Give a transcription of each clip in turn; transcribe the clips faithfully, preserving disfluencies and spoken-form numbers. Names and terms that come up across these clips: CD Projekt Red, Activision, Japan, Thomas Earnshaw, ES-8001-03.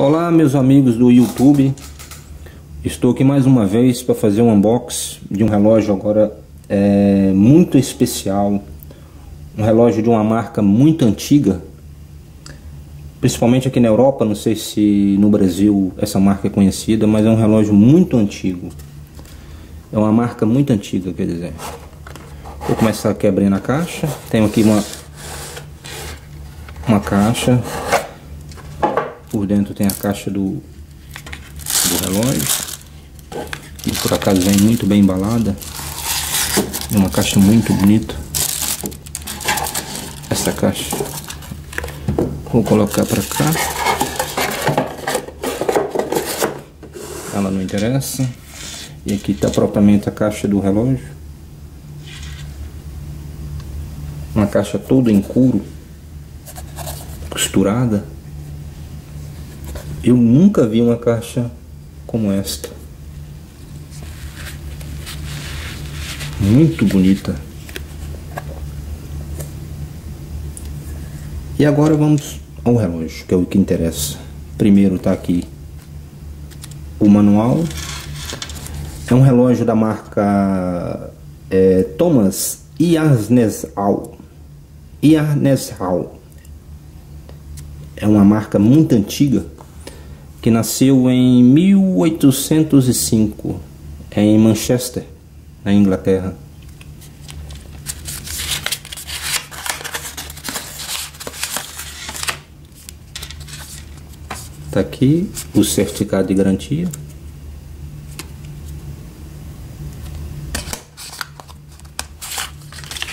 Olá meus amigos do YouTube, estou aqui mais uma vez para fazer um unboxing de um relógio agora é, muito especial, um relógio de uma marca muito antiga, principalmente aqui na Europa, não sei se no Brasil essa marca é conhecida, mas é um relógio muito antigo, é uma marca muito antiga, quer dizer. Vou começar aqui abrindo a caixa, tenho aqui uma, uma caixa. Por dentro tem a caixa do, do relógio, que por acaso vem muito bem embalada, é uma caixa muito bonita, essa caixa, vou colocar para cá, ela não interessa, e aqui está propriamente a caixa do relógio, uma caixa toda em couro, costurada. Eu nunca vi uma caixa como esta. Muito bonita. E agora vamos ao relógio, que é o que interessa. Primeiro está aqui o manual. É um relógio da marca é, Thomas Earnshaw. Earnshaw. É uma marca muito antiga, que nasceu em mil oitocentos e cinco, em Manchester, na Inglaterra. Tá aqui o certificado de garantia.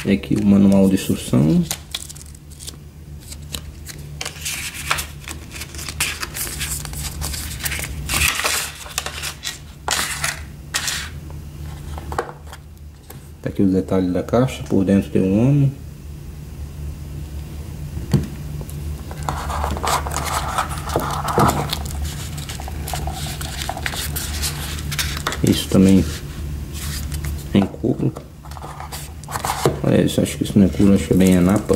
E aqui o manual de instrução. Aqui os detalhes da caixa, por dentro tem um homem. Isso também é em couro. Olha isso, acho que isso não é couro, acho que é bem enapa.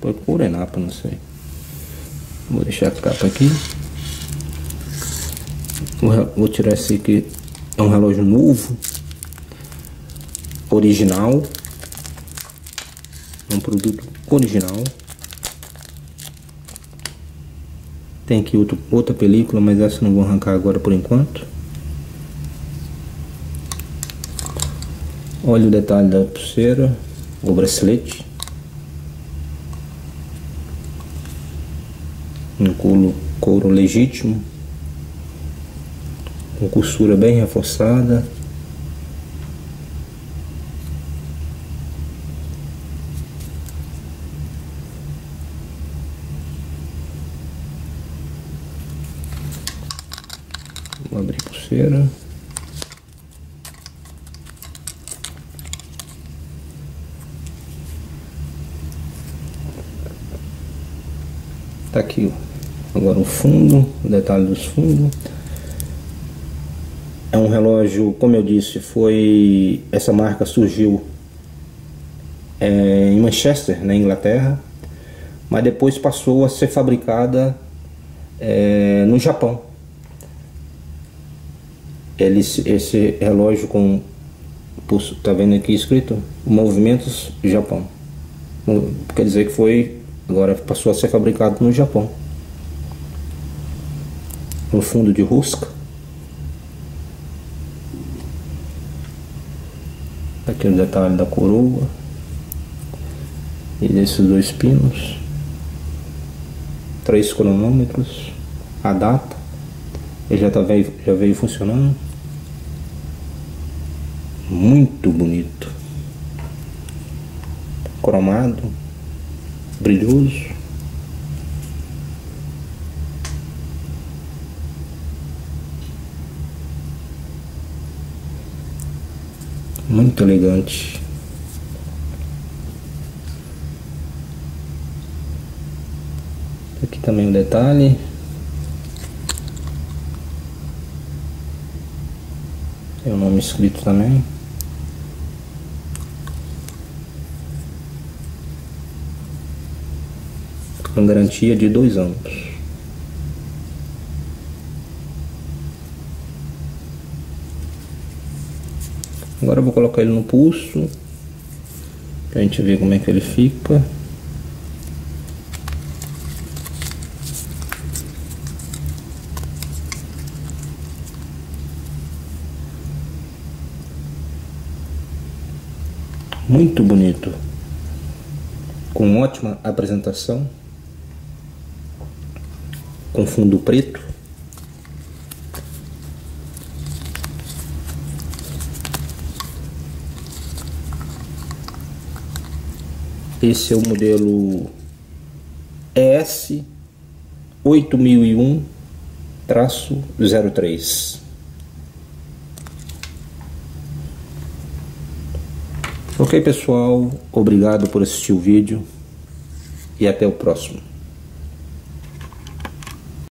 Foi couro ou enapa, não sei. Vou deixar a capa aqui. Vou, vou tirar esse aqui, é um relógio novo. Original, um produto original. Tem aqui outro, outra película, mas essa não vou arrancar agora por enquanto. Olha o detalhe da pulseira, o bracelete, um couro, couro legítimo, com costura bem reforçada. Vou abrir a pulseira. Tá aqui, ó. Agora o fundo, o detalhe dos fundos. É um relógio, como eu disse, foi... Essa marca surgiu é, em Manchester, na Inglaterra. Mas depois passou a ser fabricada é, no Japão. Ele, esse relógio com, tá vendo aqui escrito, movimentos Japão, quer dizer que foi, agora passou a ser fabricado no Japão. No fundo de rosca, aqui o detalhe da coroa e desses dois pinos, três cronômetros, a data. Ele já, tá veio, já veio funcionando. Muito bonito. Cromado. Brilhoso. Muito elegante. Aqui também um detalhe. Tem o nome escrito também. Com garantia de dois anos. Agora eu vou colocar ele no pulso pra gente ver como é que ele fica. Muito bonito, com ótima apresentação, com fundo preto. Esse é o modelo E S oito mil e um traço zero três. Ok, pessoal, obrigado por assistir o vídeo e até o próximo.